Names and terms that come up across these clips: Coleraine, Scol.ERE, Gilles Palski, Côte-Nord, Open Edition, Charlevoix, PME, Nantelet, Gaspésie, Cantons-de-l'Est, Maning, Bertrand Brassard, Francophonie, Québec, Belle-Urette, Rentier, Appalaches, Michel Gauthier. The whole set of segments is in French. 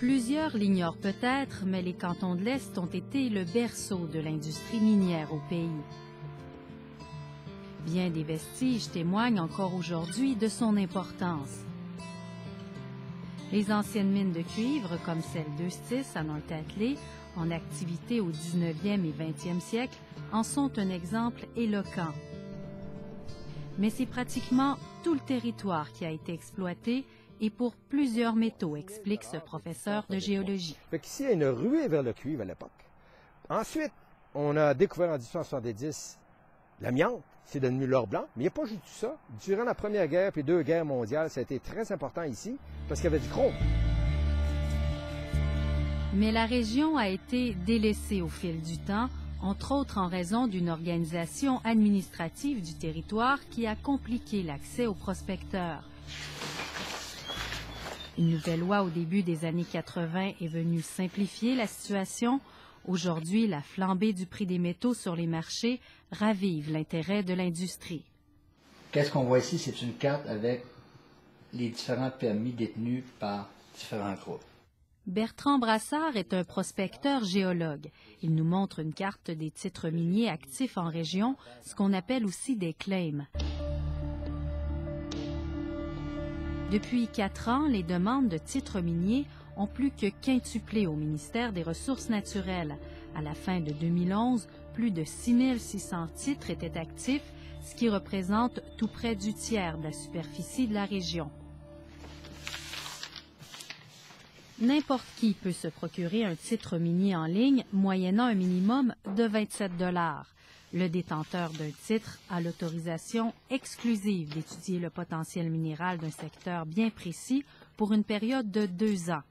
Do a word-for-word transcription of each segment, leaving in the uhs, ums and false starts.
Plusieurs l'ignorent peut-être, mais les cantons de l'Est ont été le berceau de l'industrie minière au pays. Bien des vestiges témoignent encore aujourd'hui de son importance. Les anciennes mines de cuivre, comme celle d'Eustis à Nantelet, en activité au dix-neuvième et vingtième siècle, en sont un exemple éloquent. Mais c'est pratiquement tout le territoire qui a été exploité et pour plusieurs métaux, explique ce professeur de géologie. Ici, il y a une ruée vers le cuivre à l'époque. Ensuite, on a découvert en mille huit cent soixante-dix l'amiante, c'est devenu l'or blanc, mais il n'y a pas juste ça. Durant la Première Guerre et deux guerres mondiales, ça a été très important ici parce qu'il y avait du chrome. Mais la région a été délaissée au fil du temps, entre autres en raison d'une organisation administrative du territoire qui a compliqué l'accès aux prospecteurs. Une nouvelle loi au début des années quatre-vingt est venue simplifier la situation. Aujourd'hui, la flambée du prix des métaux sur les marchés ravive l'intérêt de l'industrie. Qu'est-ce qu'on voit ici? C'est une carte avec les différents permis détenus par différents groupes. Bertrand Brassard est un prospecteur géologue. Il nous montre une carte des titres miniers actifs en région, ce qu'on appelle aussi des claims. Depuis quatre ans, les demandes de titres miniers ont plus que quintuplé au ministère des Ressources naturelles. À la fin de deux mille onze, plus de six mille six cents titres étaient actifs, ce qui représente tout près du tiers de la superficie de la région. N'importe qui peut se procurer un titre minier en ligne moyennant un minimum de vingt-sept dollars. Le détenteur d'un titre a l'autorisation exclusive d'étudier le potentiel minéral d'un secteur bien précis pour une période de deux ans.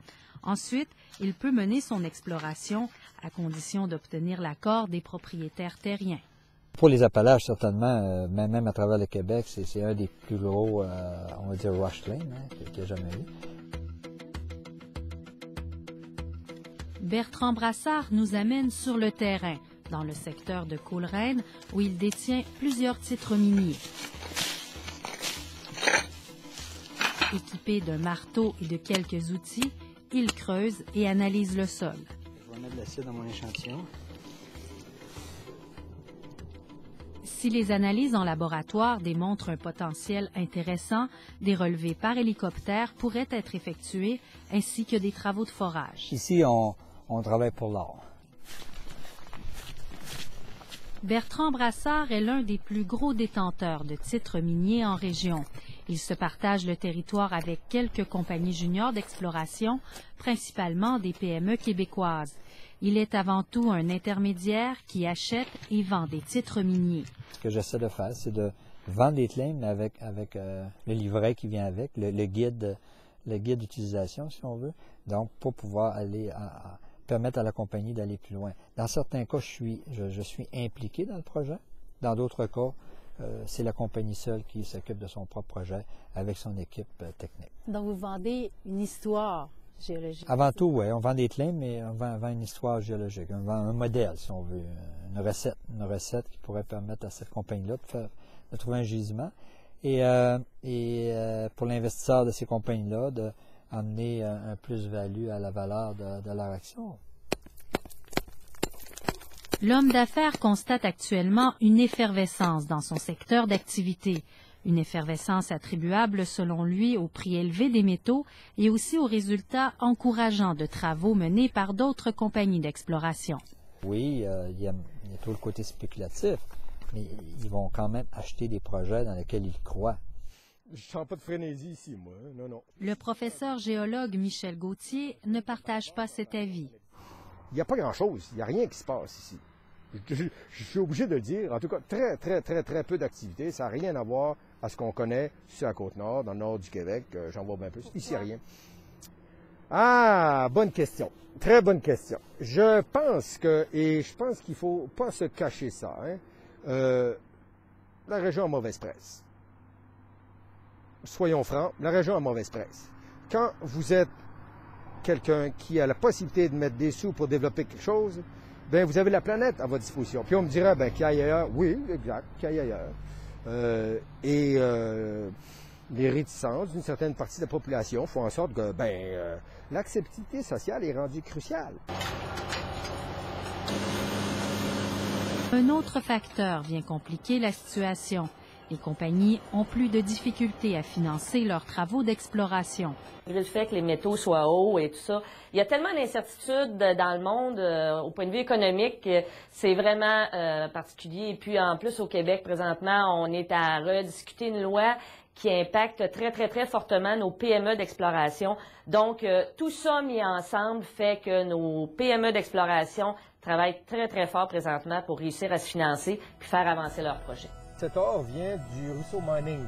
Ensuite, il peut mener son exploration à condition d'obtenir l'accord des propriétaires terriens. Pour les Appalaches, certainement, même à travers le Québec, c'est un des plus gros, euh, on va dire, rush claim, hein, qu'il n'y a jamais eu. Bertrand Brassard nous amène sur le terrain, dans le secteur de Coleraine, où il détient plusieurs titres miniers. Équipé d'un marteau et de quelques outils, il creuse et analyse le sol. Je vais mettre de l'acide dans mon échantillon. Si les analyses en laboratoire démontrent un potentiel intéressant, des relevés par hélicoptère pourraient être effectués, ainsi que des travaux de forage. Ici, on... On travaille pour l'or. Bertrand Brassard est l'un des plus gros détenteurs de titres miniers en région. Il se partage le territoire avec quelques compagnies juniors d'exploration, principalement des P M E québécoises. Il est avant tout un intermédiaire qui achète et vend des titres miniers. Ce que j'essaie de faire, c'est de vendre des claims avec, avec euh, le livret qui vient avec, le, le guide le guide d'utilisation, si on veut, donc pour pouvoir aller à, à permettre à la compagnie d'aller plus loin. Dans certains cas, je suis, je, je suis impliqué dans le projet. Dans d'autres cas, euh, c'est la compagnie seule qui s'occupe de son propre projet avec son équipe euh, technique. Donc, vous vendez une histoire géologique? Avant tout, oui. On vend des claims, mais on vend, on vend une histoire géologique. On vend un modèle, si on veut, une recette. Une recette qui pourrait permettre à cette compagnie-là de, faire, de trouver un gisement. Et, euh, et euh, pour l'investisseur de ces compagnies-là, de amener un, un plus-value à la valeur de, de leur action. L'homme d'affaires constate actuellement une effervescence dans son secteur d'activité. Une effervescence attribuable, selon lui, au prix élevé des métaux et aussi aux résultats encourageants de travaux menés par d'autres compagnies d'exploration. Oui, euh, il y a, il y a tout le côté spéculatif, mais ils vont quand même acheter des projets dans lesquels ils croient. Je sens pas de frénésie ici, moi. Non, non. Le professeur géologue Michel Gauthier ne partage pas cet avis. Il n'y a pas grand-chose. Il n'y a rien qui se passe ici. Je, je, je suis obligé de le dire. En tout cas, très, très, très, très peu d'activités. Ça n'a rien à voir à ce qu'on connaît sur la Côte-Nord, dans le nord du Québec. Euh, J'en vois bien plus. Ici, rien. Ah, bonne question. Très bonne question. Je pense que, et je pense qu'il ne faut pas se cacher ça, hein, euh, la région a mauvaise presse. Soyons francs, la région a mauvaise presse. Quand vous êtes quelqu'un qui a la possibilité de mettre des sous pour développer quelque chose, bien, vous avez la planète à votre disposition. Puis on me dira, bien, qu'il y a ailleurs. Oui, exact, qu'il y a ailleurs. Euh, et euh, les réticences d'une certaine partie de la population font en sorte que ben, euh, l'acceptabilité sociale est rendue cruciale. Un autre facteur vient compliquer la situation. Les compagnies ont plus de difficultés à financer leurs travaux d'exploration. Le fait que les métaux soient hauts et tout ça, il y a tellement d'incertitudes dans le monde euh, au point de vue économique, c'est vraiment euh, particulier. Et puis en plus au Québec présentement, on est à rediscuter une loi qui impacte très, très, très fortement nos P M E d'exploration. Donc, euh, tout ça mis ensemble fait que nos P M E d'exploration travaillent très, très fort présentement pour réussir à se financer puis faire avancer leurs projets. Cet or vient du ruisseau Maning.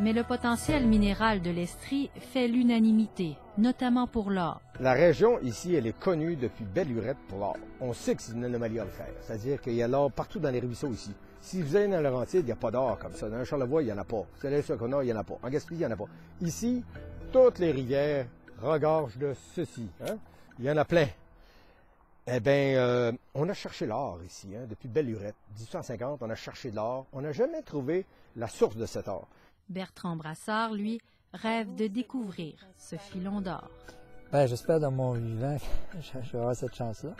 Mais le potentiel minéral de l'Estrie fait l'unanimité, notamment pour l'or. La région ici, elle est connue depuis Belle-Urette pour l'or. On sait que c'est une anomalie orifère, c'est-à-dire qu'il y a l'or partout dans les ruisseaux ici. Si vous allez dans le Rentier, il n'y a pas d'or comme ça. Dans Charlevoix, il n'y en a pas. Vous allez sur Côte-Nord, il n'y en a pas. En Gaspésie, il n'y en a pas. Ici, toutes les rivières regorgent de ceci. Hein? Il y en a plein. Eh bien, euh, on a cherché l'or ici, hein, depuis Belle-Urette. dix-huit cent cinquante, on a cherché de l'or. On n'a jamais trouvé la source de cet or. Bertrand Brassard, lui, rêve de découvrir ce filon d'or. Bien, j'espère dans mon vivant que j'aurai cette chance-là.